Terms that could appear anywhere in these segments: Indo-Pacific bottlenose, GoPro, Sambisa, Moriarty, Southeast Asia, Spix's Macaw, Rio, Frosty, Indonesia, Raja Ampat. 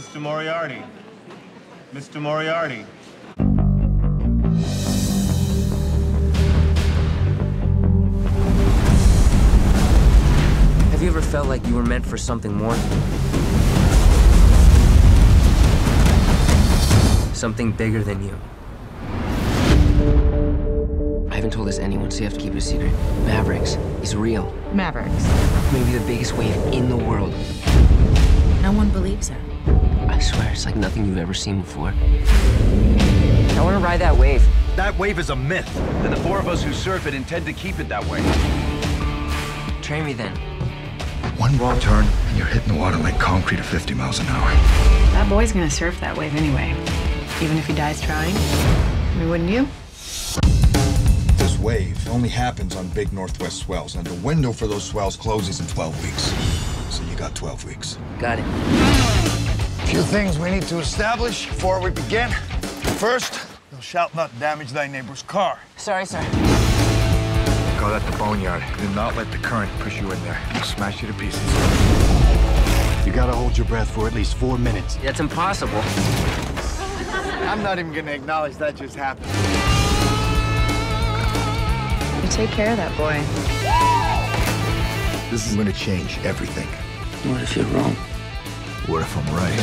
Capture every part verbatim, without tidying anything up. Mister Moriarty. Mister Moriarty. Have you ever felt like you were meant for something more? Something bigger than you. I haven't told this to anyone, so you have to keep it a secret. Mavericks is real. Mavericks. Maybe the biggest wave in the world. No one believes her. I swear, it's like nothing you've ever seen before. I want to ride that wave. That wave is a myth, and the four of us who surf it intend to keep it that way. Train me then. One wrong turn, and you're hitting the water like concrete at fifty miles an hour. That boy's gonna surf that wave anyway. Even if he dies trying, I mean, wouldn't you? This wave only happens on big northwest swells, and the window for those swells closes in twelve weeks. So you got twelve weeks. Got it. A few things we need to establish before we begin. First, thou shalt not damage thy neighbor's car. Sorry, sir. Call that the boneyard. Do not let the current push you in there. It'll smash you to pieces. You gotta hold your breath for at least four minutes. That's impossible. I'm not even gonna acknowledge that just happened. You take care of that boy. This is gonna change everything. What if you're wrong? What if I'm right?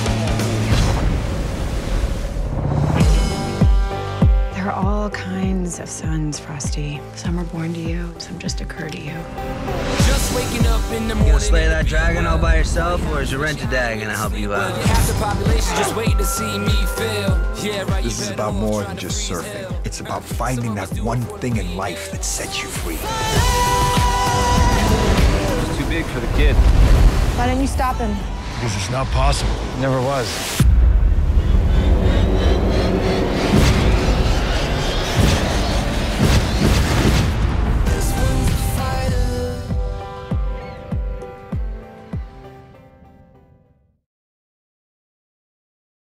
There are all kinds of sons, Frosty. Some are born to you, some just occur to you. Just waking up in the morning. You gonna slay that dragon all by yourself, or is your rented dad gonna help you out? Half the population just waiting to see me fail. This is about more than just surfing. It's about finding that one thing in life that sets you free. It's too big for the kid. Why don't you stop him? Because it's not possible. It never was.